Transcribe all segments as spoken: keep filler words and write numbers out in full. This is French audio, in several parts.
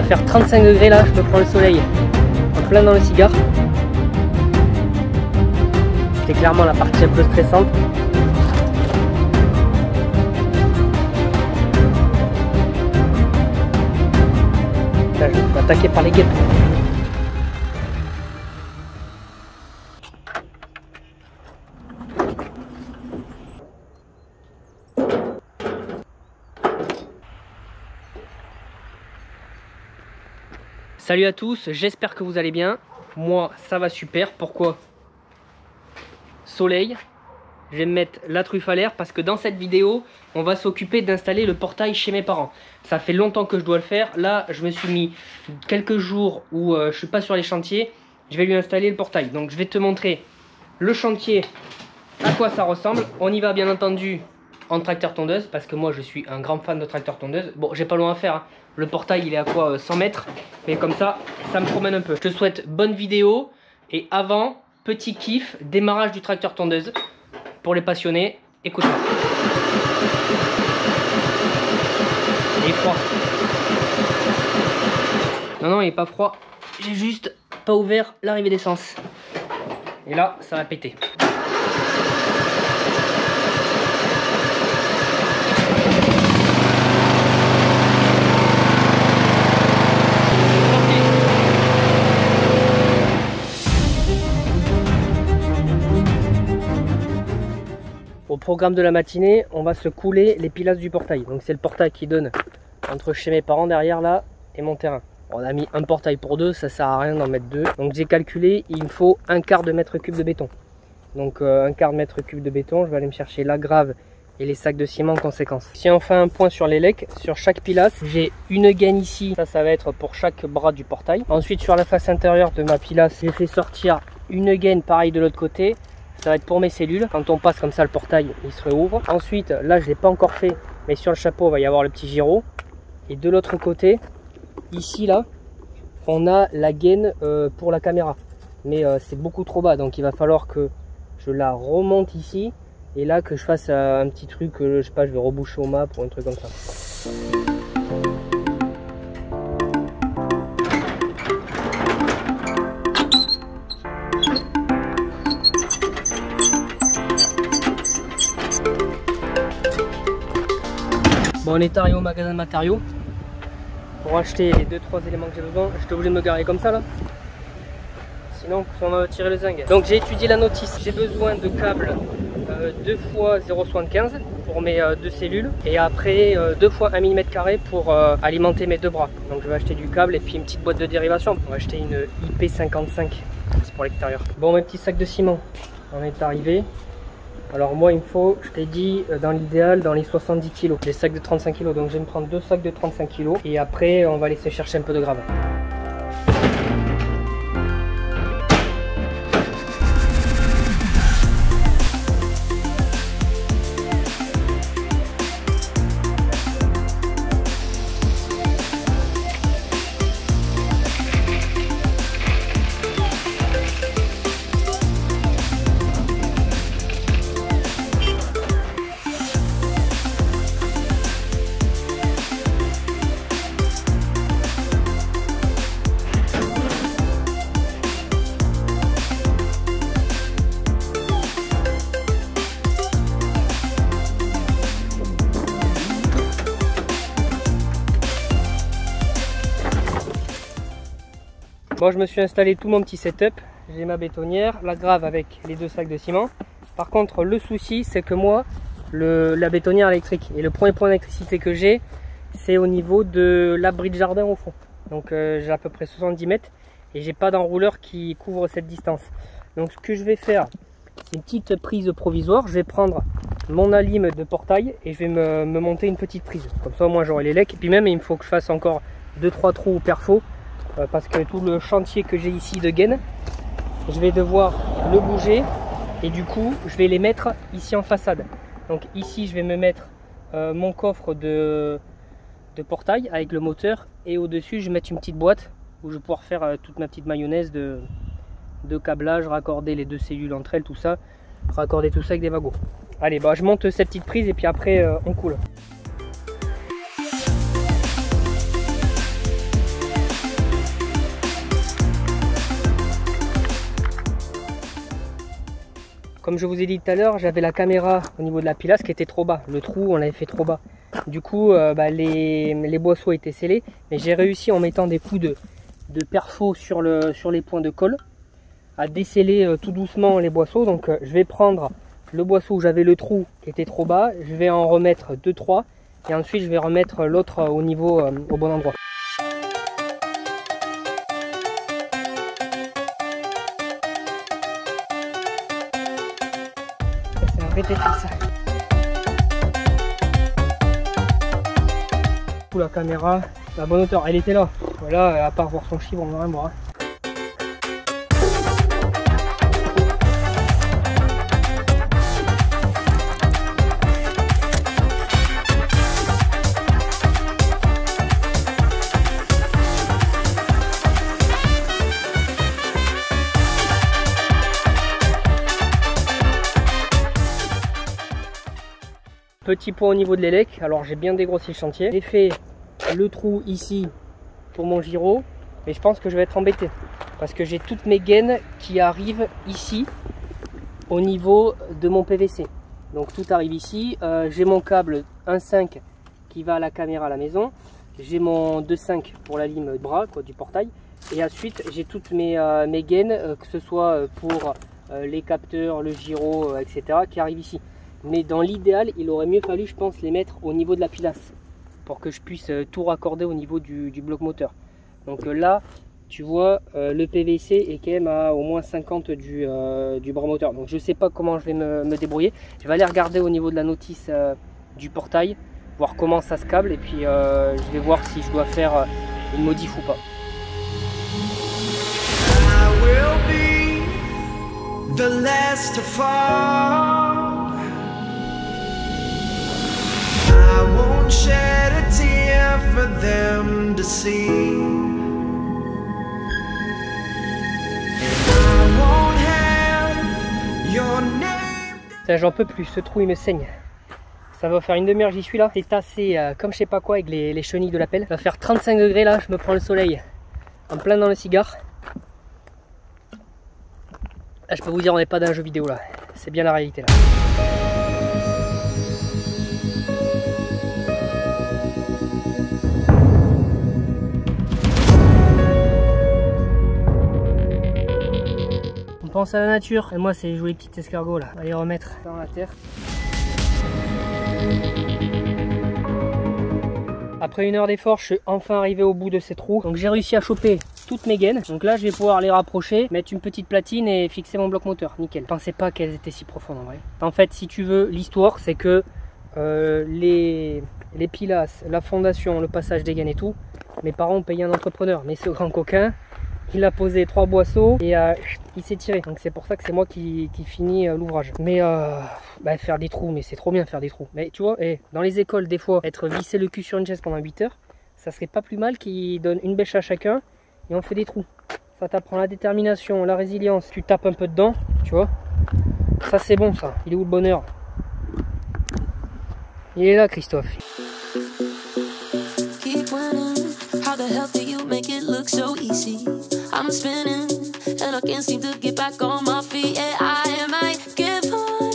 va faire trente-cinq degrés là, je me prends le soleil en plein dans le cigare. C'est clairement la partie un peu stressante. Là, je me suis attaqué par les guêpes. Salut à tous, j'espère que vous allez bien. Moi, ça va super. Pourquoi? Soleil. Je vais me mettre la truffe à l'air parce que dans cette vidéo, on va s'occuper d'installer le portail chez mes parents. Ça fait longtemps que je dois le faire. Là, je me suis mis quelques jours où euh, je suis pas sur les chantiers. Je vais lui installer le portail. Donc, je vais te montrer le chantier, à quoi ça ressemble. On y va, bien entendu, en tracteur tondeuse parce que moi, je suis un grand fan de tracteur tondeuse. Bon, j'ai pas loin à faire, hein. Le portail, il est à quoi, cent mètres, mais comme ça, ça me promène un peu. Je te souhaite bonne vidéo et avant, petit kiff, démarrage du tracteur tondeuse. Pour les passionnés, écoutez-moi. Il est froid. Non, non, il n'est pas froid. J'ai juste pas ouvert l'arrivée d'essence. Et là, ça va péter. Au programme de la matinée, on va se couler les pilastres du portail. Donc c'est le portail qui donne entre chez mes parents derrière là et mon terrain. On a mis un portail pour deux, ça sert à rien d'en mettre deux. Donc j'ai calculé, il me faut un quart de mètre cube de béton. Donc euh, un quart de mètre cube de béton, je vais aller me chercher la grave et les sacs de ciment en conséquence. Si on fait un point sur les lecs, sur chaque pilastre, j'ai une gaine ici, ça ça va être pour chaque bras du portail. Ensuite sur la face intérieure de ma pilastre, j'ai fait sortir une gaine pareil de l'autre côté. Ça va être pour mes cellules. Quand on passe comme ça le portail, il se réouvre. Ensuite, là, je ne l'ai pas encore fait, mais sur le chapeau, il va y avoir le petit giro. Et de l'autre côté, ici, là, on a la gaine euh, pour la caméra. Mais euh, c'est beaucoup trop bas, donc il va falloir que je la remonte ici. Et là, que je fasse euh, un petit truc, euh, je sais pas, je vais reboucher au mât pour un truc comme ça. Bon, on est arrivé au magasin de matériaux pour acheter les deux trois éléments que j'ai besoin. J'étais obligé de me garer comme ça là, sinon on va tirer le zingue. Donc j'ai étudié la notice, j'ai besoin de câbles euh, deux fois zéro virgule soixante-quinze pour mes euh, deux cellules et après euh, deux fois un millimètre carré pour euh, alimenter mes deux bras. Donc je vais acheter du câble et puis une petite boîte de dérivation. On va acheter une I P cinquante-cinq, c'est pour l'extérieur. Bon, mes petits sacs de ciment, on est arrivé. Alors moi il me faut, je t'ai dit, dans l'idéal, dans les soixante-dix kilos, les sacs de trente-cinq kilos. Donc je vais me prendre deux sacs de trente-cinq kilos et après on va aller se chercher un peu de gravel. Bon, je me suis installé tout mon petit setup, j'ai ma bétonnière, la grave avec les deux sacs de ciment. Par contre, le souci, c'est que moi, le, la bétonnière électrique et le premier point d'électricité que j'ai, c'est au niveau de l'abri de jardin au fond. Donc euh, j'ai à peu près soixante-dix mètres et j'ai pas d'enrouleur qui couvre cette distance. Donc ce que je vais faire, c'est une petite prise provisoire. Je vais prendre mon alime de portail et je vais me, me monter une petite prise. Comme ça, moi, j'aurai les lecs. Et puis même, il me faut que je fasse encore deux trois trous au perfo. Parce que tout le chantier que j'ai ici de gaine, je vais devoir le bouger et du coup je vais les mettre ici en façade. Donc ici je vais me mettre euh, mon coffre de, de portail avec le moteur et au dessus je vais mettre une petite boîte où je vais pouvoir faire euh, toute ma petite mayonnaise de, de câblage, raccorder les deux cellules entre elles, tout ça, raccorder tout ça avec des wagons. Allez, bah, je monte cette petite prise et puis après euh, on coule. Comme je vous ai dit tout à l'heure, j'avais la caméra au niveau de la pilasse qui était trop bas. Le trou, on l'avait fait trop bas. Du coup, euh, bah, les, les boisseaux étaient scellés. Mais j'ai réussi en mettant des coups de, de perfo sur, le, sur les points de colle à desceller euh, tout doucement les boisseaux. Donc euh, je vais prendre le boisseau où j'avais le trou qui était trop bas. Je vais en remettre deux trois. Et ensuite, je vais remettre l'autre au niveau, euh, au bon endroit. C'est un vrai défi, ça. Du coup, la caméra, la bonne hauteur, elle était là. Voilà, à part voir son chiffre, on voit rien voir. Petit point au niveau de l'élec, alors j'ai bien dégrossi le chantier. J'ai fait le trou ici pour mon gyro, mais je pense que je vais être embêté parce que j'ai toutes mes gaines qui arrivent ici au niveau de mon P V C. Donc tout arrive ici. Euh, j'ai mon câble un cinq qui va à la caméra à la maison. J'ai mon deux cinq pour la lime bras quoi, du portail. Et ensuite j'ai toutes mes, euh, mes gaines, euh, que ce soit pour euh, les capteurs, le gyro, euh, et cetera qui arrivent ici. Mais dans l'idéal, il aurait mieux fallu, je pense, les mettre au niveau de la pilasse pour que je puisse tout raccorder au niveau du, du bloc moteur. Donc là, tu vois, euh, le P V C est quand même à au moins cinquante du, euh, du bras moteur. Donc je ne sais pas comment je vais me, me débrouiller. Je vais aller regarder au niveau de la notice euh, du portail, voir comment ça se câble. Et puis euh, je vais voir si je dois faire euh, une modif ou pas. I will be the last to fall. I won't shed a tear for them to see. I won't have your name. J'en peux plus, ce trou il me saigne. Ça va faire une demi-heure, j'y suis là. C'est assez euh, comme je sais pas quoi avec les, les chenilles de la pelle. Ça va faire trente-cinq degrés là, je me prends le soleil en plein dans le cigare. Là, je peux vous dire, on n'est pas dans un jeu vidéo là. C'est bien la réalité là. Pense à la nature. Et moi, c'est jouer les petits escargots là. On va les remettre dans la terre. Après une heure d'effort, je suis enfin arrivé au bout de ces trous. Donc j'ai réussi à choper toutes mes gaines. Donc là, je vais pouvoir les rapprocher, mettre une petite platine et fixer mon bloc moteur. Nickel. Je pensais pas qu'elles étaient si profondes en vrai. En fait, si tu veux, l'histoire, c'est que euh, les, les pilasses, la fondation, le passage des gaines et tout, mes parents ont payé un entrepreneur. Mais ce grand coquin, il a posé trois boisseaux et euh, il s'est tiré. Donc c'est pour ça que c'est moi qui, qui finis euh, l'ouvrage. Mais euh, bah, faire des trous, mais c'est trop bien faire des trous. Mais tu vois, eh, dans les écoles, des fois, être vissé le cul sur une chaise pendant huit heures, ça serait pas plus mal qu'ils donnent une bêche à chacun et on fait des trous. Ça t'apprend la détermination, la résilience. Tu tapes un peu dedans, tu vois. Ça c'est bon ça. Il est où le bonheur? Il est là, Christophe. I'm spinning and I can't seem to get back on my feet. Yeah, I might give up,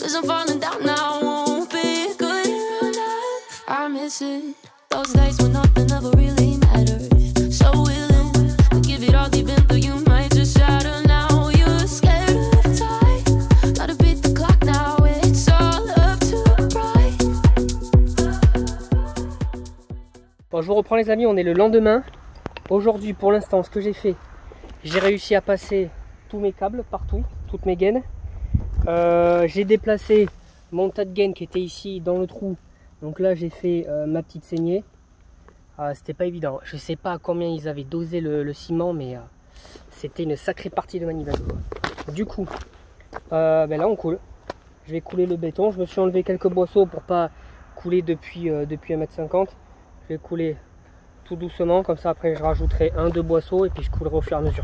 cause I'm falling down now, I won't be good enough. I miss it, those nights when nothing ever really mattered. So willing to give it all even though you might just shatter. Now you're scared of time, gotta beat the clock now, it's all up to pride. Bon, je vous reprends les amis, on est le lendemain. Aujourd'hui, pour l'instant, ce que j'ai fait, j'ai réussi à passer tous mes câbles partout, toutes mes gaines. Euh, j'ai déplacé mon tas de gaines qui était ici dans le trou. Donc là, j'ai fait euh, ma petite saignée. Euh, c'était pas évident. Je sais pas à combien ils avaient dosé le, le ciment, mais euh, c'était une sacrée partie de manivelle. Du coup, euh, ben là, on coule. Je vais couler le béton. Je me suis enlevé quelques boisseaux pour pas couler depuis, euh, depuis un mètre cinquante. Je vais couler tout doucement, comme ça après je rajouterai un deux boisseaux et puis je coulerai au fur et à mesure.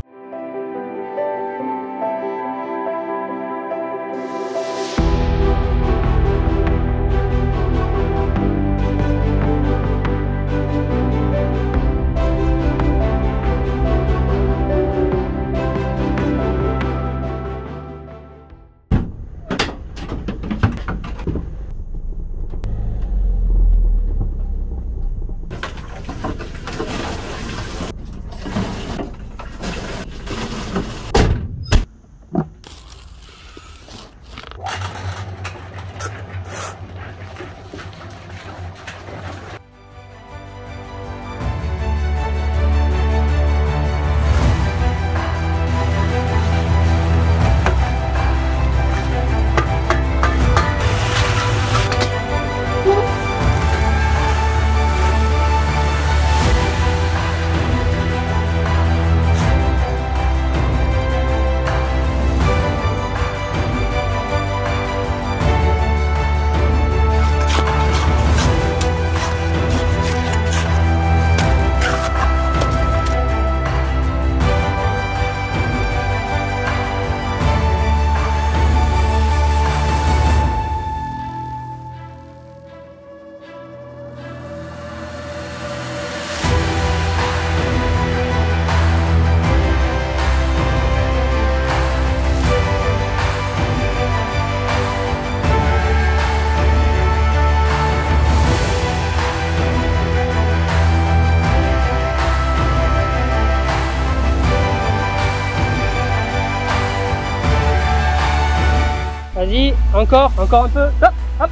Encore, encore un peu. Hop, hop.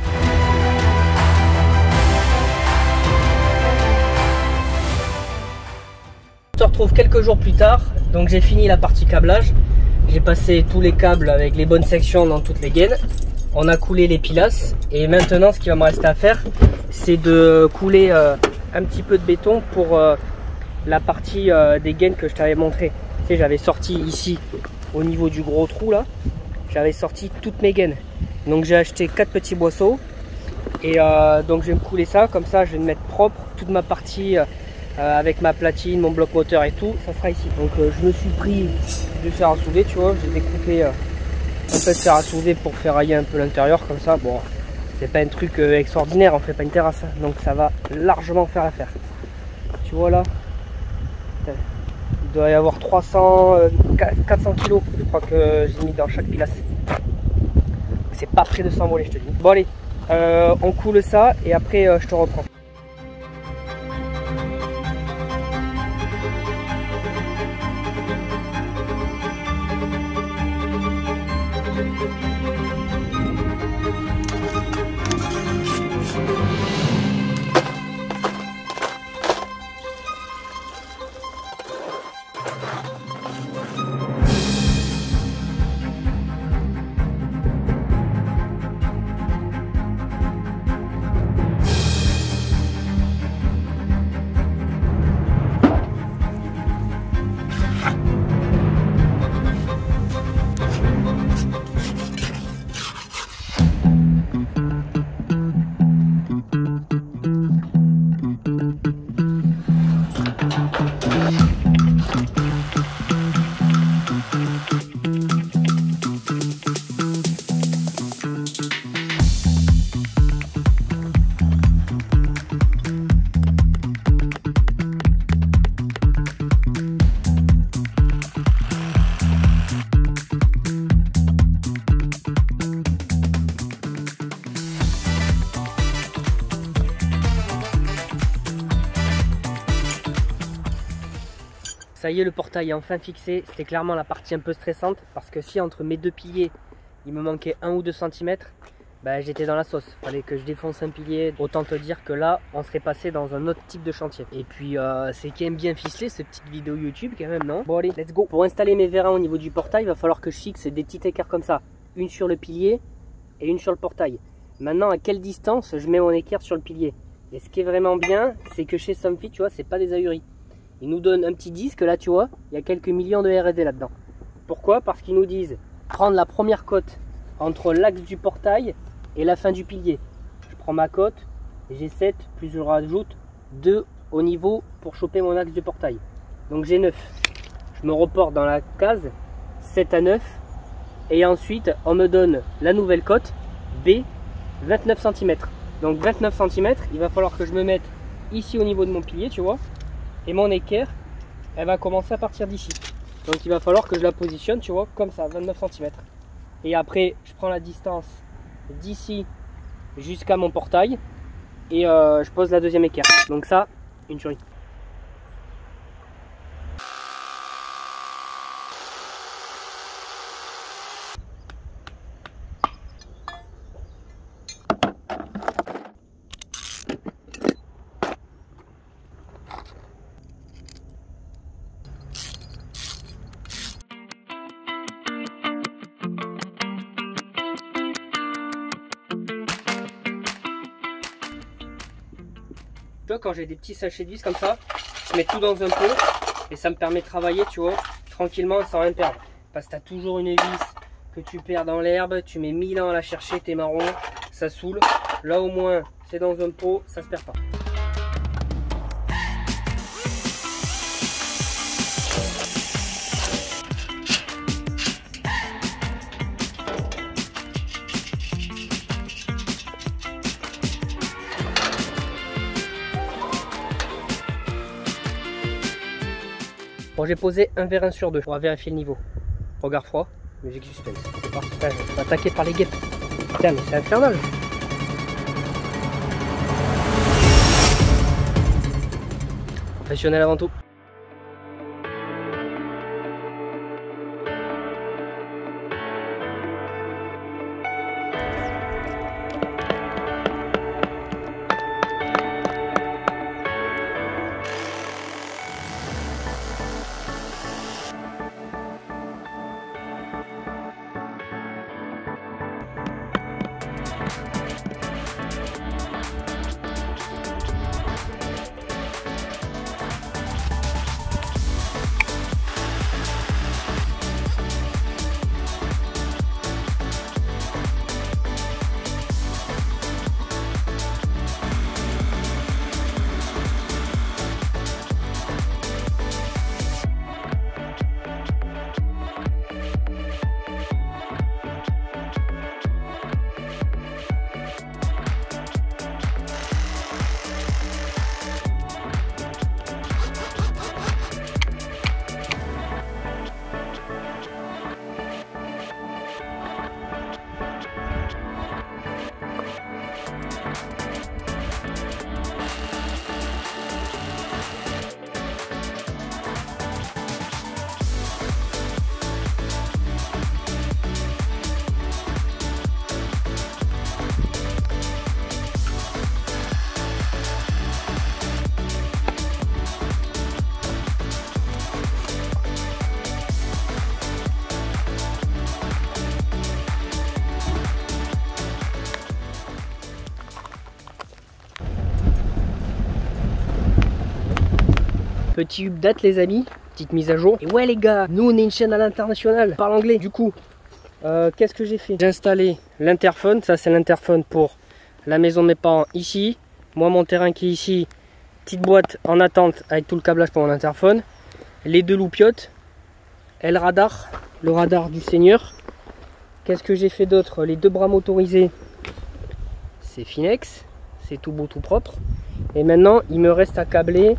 On se retrouve quelques jours plus tard. Donc j'ai fini la partie câblage. J'ai passé tous les câbles avec les bonnes sections dans toutes les gaines. On a coulé les pilastres. Et maintenant, ce qui va me rester à faire, c'est de couler euh, un petit peu de béton pour euh, la partie euh, des gaines que je t'avais montré. Tu sais, j'avais sorti ici, au niveau du gros trou là, j'avais sorti toutes mes gaines. Donc j'ai acheté quatre petits boisseaux. Et euh, donc je vais me couler ça, comme ça je vais me mettre propre toute ma partie euh, avec ma platine, mon bloc moteur et tout, ça sera ici. Donc euh, je me suis pris du fer à souder, tu vois, j'ai découpé euh, un peu de fer à souder pour ferrailler un peu l'intérieur comme ça. Bon, c'est pas un truc euh, extraordinaire, on fait pas une terrasse, hein, donc ça va largement faire l'affaire. Tu vois là, il doit y avoir trois cents, quatre cents kilos, je crois que j'ai mis dans chaque pilastre. C'est pas près de s'envoler, je te dis. Bon allez, euh, on coule ça et après euh, je te reprends. Ça y est, le portail est enfin fixé. C'était clairement la partie un peu stressante parce que si entre mes deux piliers il me manquait un ou deux centimètres, bah, j'étais dans la sauce. Fallait que je défonce un pilier. Autant te dire que là on serait passé dans un autre type de chantier. Et puis euh, c'est quand même bien ficelé cette petite vidéo YouTube quand même, non? Bon allez, let's go. Pour installer mes vérins au niveau du portail, il va falloir que je fixe des petits écarts comme ça, une sur le pilier et une sur le portail. Maintenant, à quelle distance je mets mon équerre sur le pilier? Et ce qui est vraiment bien, c'est que chez Somfy, tu vois, c'est pas des ahuris. Ils nous donnent un petit disque, là tu vois, il y a quelques millions de R et D là-dedans. Pourquoi? Parce qu'ils nous disent prendre la première cote entre l'axe du portail et la fin du pilier. Je prends ma cote, j'ai sept, plus je rajoute deux au niveau pour choper mon axe du portail. Donc j'ai neuf. Je me reporte dans la case sept à neuf. Et ensuite, on me donne la nouvelle cote, B, vingt-neuf centimètres. Donc vingt-neuf centimètres, il va falloir que je me mette ici au niveau de mon pilier, tu vois. Et mon équerre, elle va commencer à partir d'ici. Donc il va falloir que je la positionne, tu vois, comme ça, vingt-neuf centimètres. Et après, je prends la distance d'ici jusqu'à mon portail. Et euh, je pose la deuxième équerre. Donc ça, une tuerie. Quand j'ai des petits sachets de vis comme ça, je mets tout dans un pot et ça me permet de travailler, tu vois, tranquillement sans rien perdre. Parce que tu as toujours une vis que tu perds dans l'herbe, tu mets mille ans à la chercher, t'es marron, ça saoule. Là au moins, c'est dans un pot, ça se perd pas. Bon, j'ai posé un vérin sur deux, on va vérifier le niveau. Regard froid, musique suspense. C'est parti, je suis attaqué par les guêpes. Putain, mais c'est infernal. Professionnel avant tout. Petit update les amis, petite mise à jour. Et ouais les gars, nous on est une chaîne à l'international, parle anglais. Du coup, euh, qu'est-ce que j'ai fait? J'ai installé l'interphone, ça c'est l'interphone pour la maison de mes parents ici. Moi mon terrain qui est ici, petite boîte en attente avec tout le câblage pour mon interphone. Les deux loupiottes et le radar, le radar du seigneur. Qu'est-ce que j'ai fait d'autre? Les deux bras motorisés, c'est Finex, c'est tout beau, tout propre. Et maintenant, il me reste à câbler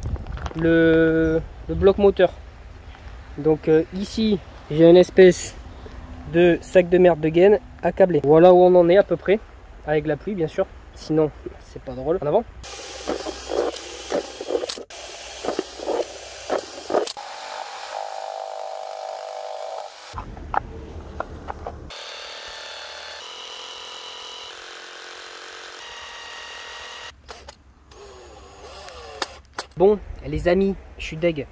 le, le bloc moteur. Donc euh, ici, j'ai une espèce de sac de merde de gaine à câbler. Voilà où on en est à peu près, avec la pluie bien sûr. Sinon, c'est pas drôle. En avant. Bon les amis, je suis deg,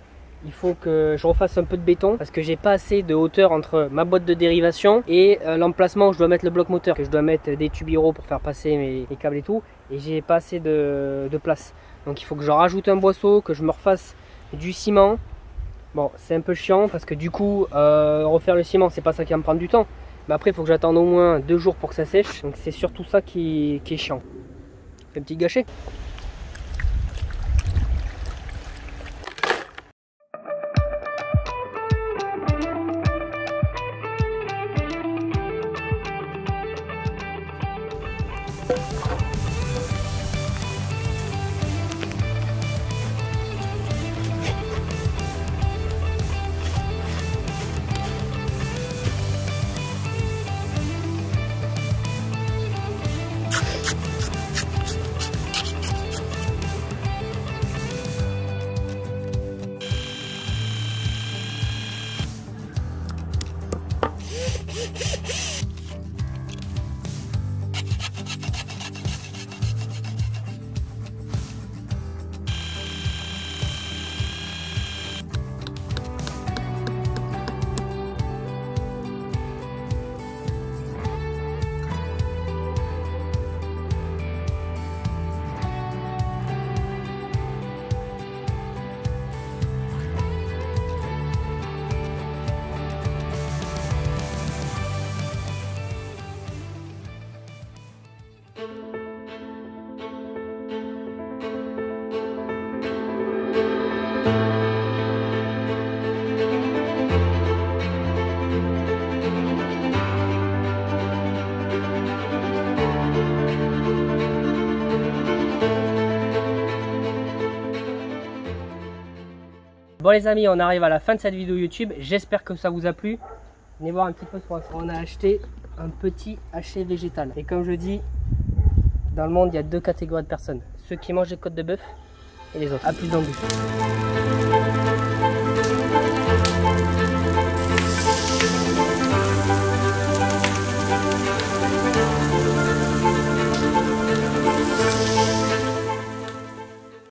il faut que je refasse un peu de béton parce que j'ai pas assez de hauteur entre ma boîte de dérivation et l'emplacement où je dois mettre le bloc moteur, que je dois mettre des tubiros pour faire passer mes, mes câbles et tout, et j'ai pas assez de, de place. Donc il faut que je rajoute un boisseau, que je me refasse du ciment. Bon c'est un peu chiant parce que du coup euh, refaire le ciment c'est pas ça qui va me prendre du temps, mais après il faut que j'attende au moins deux jours pour que ça sèche, donc c'est surtout ça qui, qui est chiant. Un petit gâchis. Bon les amis, on arrive à la fin de cette vidéo YouTube, j'espère que ça vous a plu. Venez voir un petit peu ce qu'on a fait. On a acheté un petit haché végétal. Et comme je dis, dans le monde il y a deux catégories de personnes. Ceux qui mangent des côtes de bœuf et les autres. A plus d'embûches.